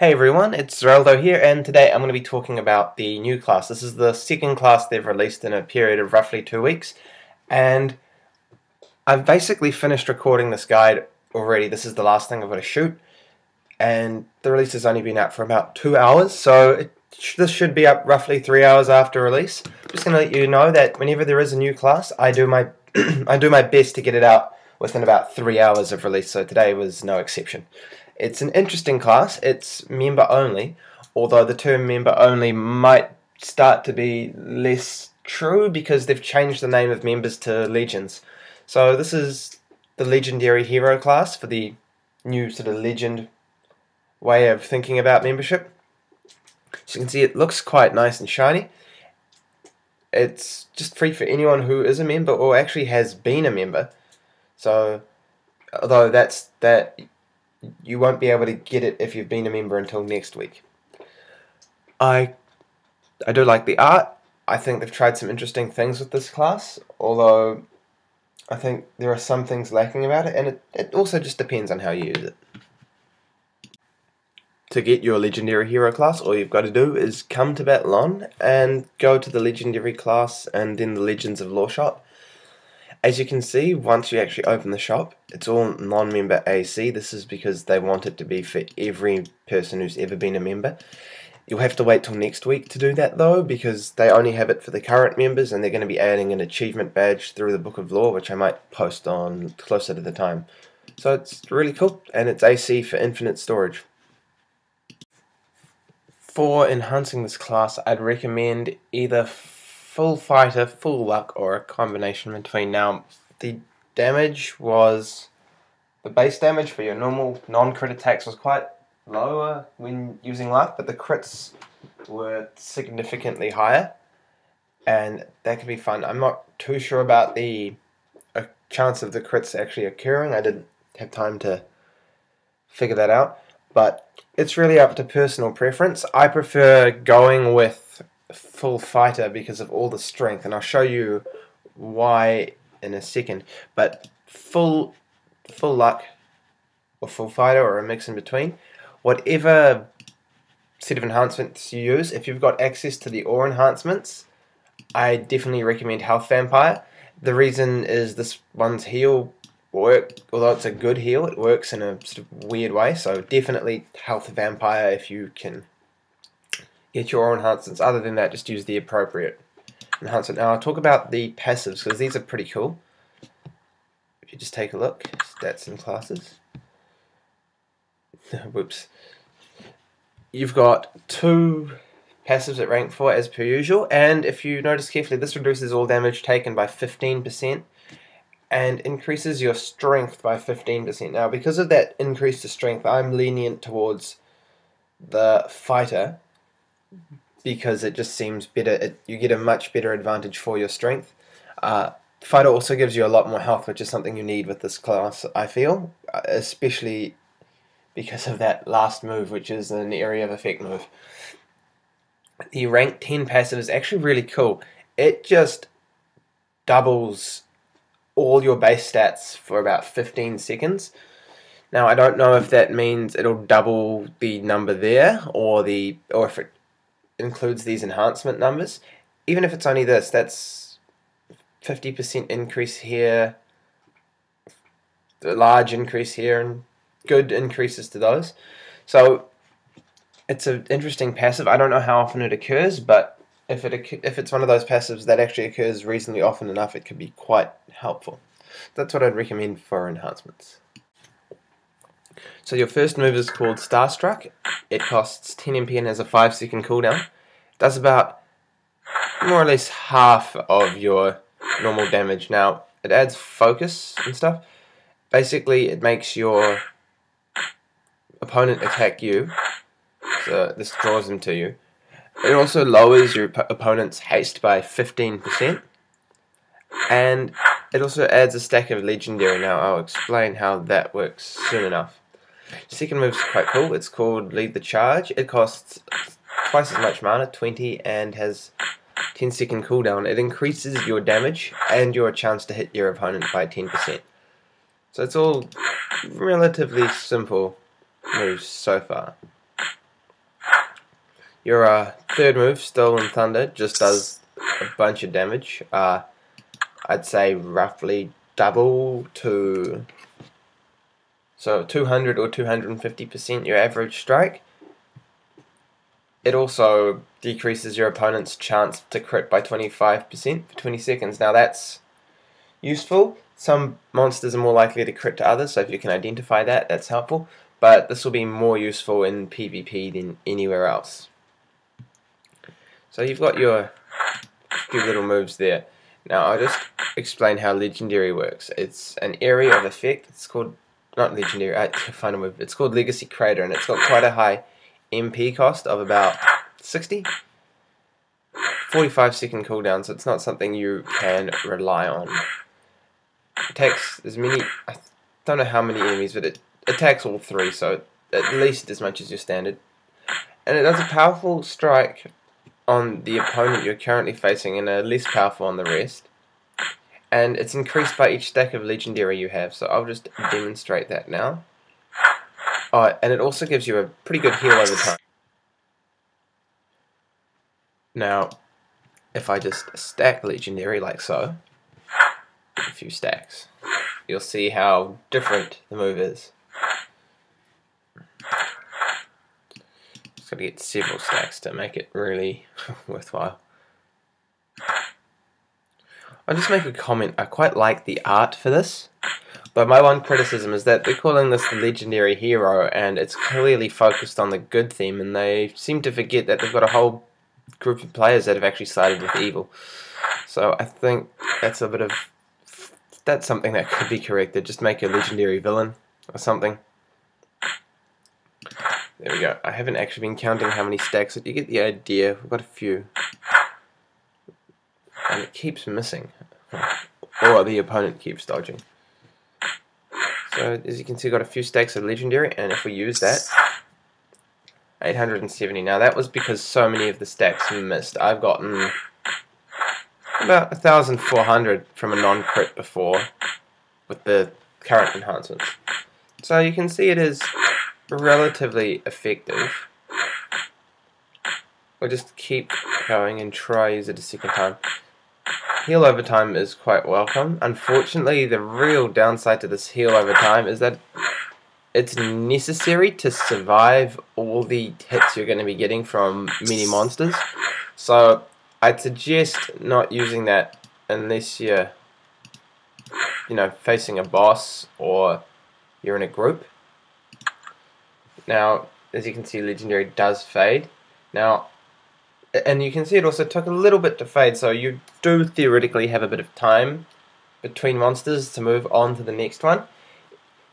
Hey everyone, it's Zereldo here, and today I'm going to be talking about the new class. This is the second class they've released in a period of roughly 2 weeks, and I've basically finished recording this guide already. This is the last thing I've got to shoot, and the release has only been out for about 2 hours, so this should be up roughly 3 hours after release. I'm just going to let you know that whenever there is a new class, I do my best to get it out within about 3 hours of release, so today was no exception. It's an interesting class. It's member-only, although the term member-only might start to be less true because they've changed the name of members to legends. So this is the legendary hero class for the new sort of legend way of thinking about membership. As you can see, it looks quite nice and shiny. It's just free for anyone who is a member or actually has been a member. So, although you won't be able to get it if you've been a member until next week. I do like the art. I think they've tried some interesting things with this class, although I think there are some things lacking about it, and it also just depends on how you use it. To get your legendary hero class, all you've got to do is come to Battle On and go to the legendary class and then the Legends of Law shop. As you can see, once you actually open the shop, it's all non-member AC. This is because they want it to be for every person who's ever been a member. You'll have to wait till next week to do that though, because they only have it for the current members, and they're going to be adding an achievement badge through the Book of Law, which I might post on closer to the time. So it's really cool, and it's AC for infinite storage. For enhancing this class, I'd recommend either full fighter, full luck, or a combination between. Now, the damage was, the base damage for your normal non-crit attacks was quite lower when using luck, but the crits were significantly higher, and that can be fun. I'm not too sure about the chance of the crits actually occurring. I didn't have time to figure that out, but it's really up to personal preference. I prefer going with full fighter because of all the strength, and I'll show you why in a second, but full luck or full fighter or a mix in between, whatever set of enhancements you use, if you've got access to the ore enhancements, I definitely recommend Health Vampire. The reason is this one's heal work, although it's a good heal, it works in a sort of weird way, so definitely Health Vampire if you can get your own enhancements. Other than that, just use the appropriate enhancement. Now I'll talk about the passives, because these are pretty cool. If you just take a look, stats and classes. Whoops. You've got two passives at rank 4 as per usual, and if you notice carefully, this reduces all damage taken by 15% and increases your strength by 15%. Now because of that increase to strength, I'm lenient towards the fighter, because it just seems better. You get a much better advantage for your strength. Fighter also gives you a lot more health, which is something you need with this class, I feel, especially because of that last move, which is an area of effect move. The rank 10 passive is actually really cool. It just doubles all your base stats for about 15 seconds. Now I don't know if that means it'll double the number there, or if it includes these enhancement numbers. Even if it's only this, that's 50% increase here, a large increase here, and good increases to those. So it's an interesting passive. I don't know how often it occurs, but if it's one of those passives that actually occurs reasonably often enough, it could be quite helpful. That's what I'd recommend for enhancements. So your first move is called Starstruck. It costs 10 MP and has a 5-second cooldown. It does about more or less half of your normal damage. Now it adds focus and stuff. Basically it makes your opponent attack you, so this draws them to you. It also lowers your opponent's haste by 15%, and it also adds a stack of legendary. Now I'll explain how that works soon enough. Second move is quite cool. It's called Lead the Charge. It costs twice as much mana, 20, and has 10-second cooldown. It increases your damage and your chance to hit your opponent by 10%. So it's all relatively simple moves so far. Your third move, Stolen Thunder, just does a bunch of damage. I'd say roughly double to... so 200 or 250% your average strike. It also decreases your opponent's chance to crit by 25% for 20 seconds. Now that's useful. Some monsters are more likely to crit to others, so if you can identify that, that's helpful. But this will be more useful in PvP than anywhere else. So you've got your few little moves there. Now I'll just explain how Legendary works. It's an area of effect. It's called, not Legendary, I can't find a move. It's called Legacy Crater, and it's got quite a high MP cost of about 60? 45-second cooldown, so it's not something you can rely on. It attacks as many, I don't know how many enemies, but it attacks all three, so at least as much as your standard. And it does a powerful strike on the opponent you're currently facing and a less powerful on the rest. And it's increased by each stack of legendary you have, so I'll just demonstrate that now. Oh, and it also gives you a pretty good heal over time. Now, if I just stack legendary like so, a few stacks, you'll see how different the move is. Just gotta get several stacks to make it really worthwhile. I'll just make a comment. I quite like the art for this, but my one criticism is that they're calling this the legendary hero, and it's clearly focused on the good theme, and they seem to forget that they've got a whole group of players that have actually sided with evil. So I think that's a bit of... that's something that could be corrected. Just make a legendary villain or something. There we go. I haven't actually been counting how many stacks, but you get the idea. We've got a few. And it keeps missing. Or the opponent keeps dodging. So as you can see, we've got a few stacks of legendary, and if we use that, 870. Now that was because so many of the stacks missed. I've gotten about 1,400 from a non-crit before with the current enhancements. So you can see it is relatively effective. We'll just keep going and try use it a second time. Heal over time is quite welcome. Unfortunately, the real downside to this heal over time is that it's necessary to survive all the hits you're going to be getting from many monsters. So I'd suggest not using that unless you're, facing a boss or you're in a group. Now, as you can see, legendary does fade. Now, and you can see it also took a little bit to fade, so you do theoretically have a bit of time between monsters to move on to the next one.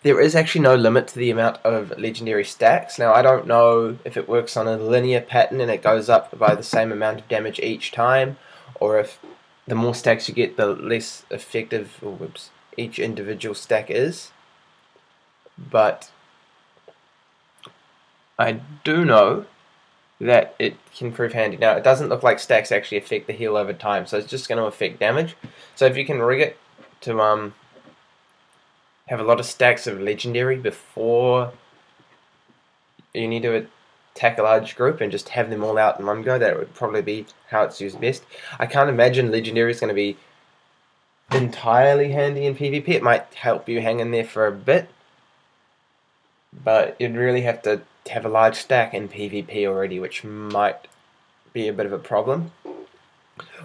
There is actually no limit to the amount of legendary stacks. Now, I don't know if it works on a linear pattern and it goes up by the same amount of damage each time, or if the more stacks you get, the less effective each individual stack is. But I do know that it can prove handy. Now, it doesn't look like stacks actually affect the heal over time, so it's just going to affect damage. So if you can rig it to have a lot of stacks of legendary before you need to attack a large group and just have them all out in one go, that would probably be how it's used best. I can't imagine legendary is going to be entirely handy in PvP. It might help you hang in there for a bit, but you'd really have to have a large stack in PvP already, which might be a bit of a problem.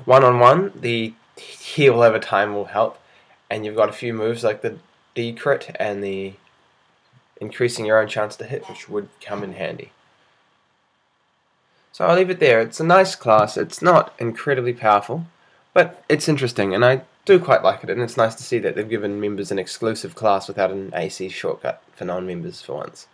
One-on-one, the heal over time will help, and you've got a few moves like the decrit and the increasing your own chance to hit, which would come in handy. So I'll leave it there. It's a nice class. It's not incredibly powerful, but it's interesting, and I do quite like it, and it's nice to see that they've given members an exclusive class without an AC shortcut for non-members for once.